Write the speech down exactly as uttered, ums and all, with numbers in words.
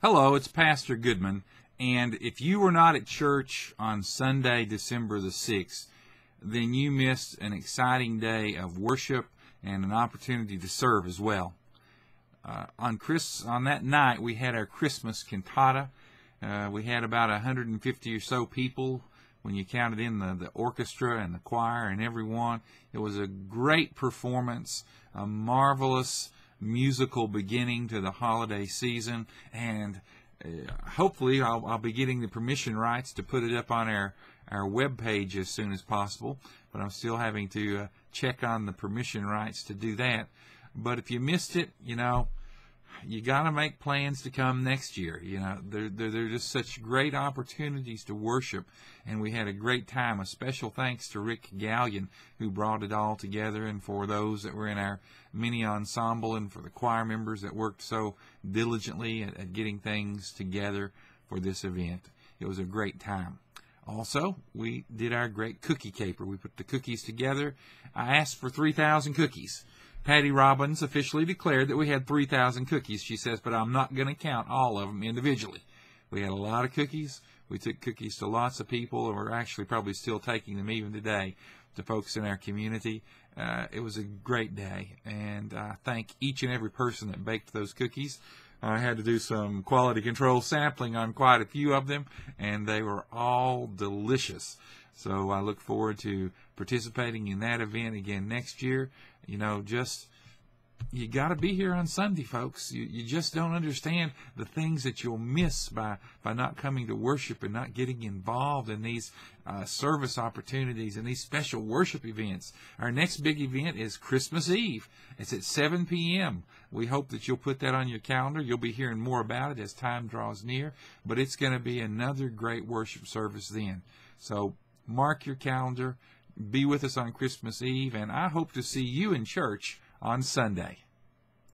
Hello, it's Pastor Goodman, and if you were not at church on Sunday, December the sixth, then you missed an exciting day of worship and an opportunity to serve as well. Uh, on, Chris, on that night, we had our Christmas cantata. Uh, we had about one hundred fifty or so people when you counted in the, the orchestra and the choir and everyone. It was a great performance, a marvelous musical beginning to the holiday season, and uh, hopefully I'll, I'll be getting the permission rights to put it up on our, our web page as soon as possible, but I'm still having to uh, check on the permission rights to do that. But if you missed it, you know, you got to make plans to come next year. You know, there, there, there are just such great opportunities to worship, and we had a great time. A special thanks to Rick Gallion, who brought it all together, and for those that were in our mini ensemble, and for the choir members that worked so diligently at, at getting things together for this event. It was a great time. Also, we did our Great Cookie Caper. We put the cookies together. I asked for three thousand cookies. Patty Robbins officially declared that we had three thousand cookies. She says, but I'm not going to count all of them individually. We had a lot of cookies. We took cookies to lots of people, and we're actually probably still taking them even today to folks in our community. Uh, it was a great day, and I thank each and every person that baked those cookies. I had to do some quality control sampling on quite a few of them, and they were all delicious. So I look forward to participating in that event again next year. You know, just, you got to be here on Sunday, folks. You, you just don't understand the things that you'll miss by, by not coming to worship and not getting involved in these uh, service opportunities and these special worship events. Our next big event is Christmas Eve. It's at seven p m We hope that you'll put that on your calendar. You'll be hearing more about it as time draws near, but it's going to be another great worship service then. So mark your calendar, be with us on Christmas Eve, and I hope to see you in church on Sunday.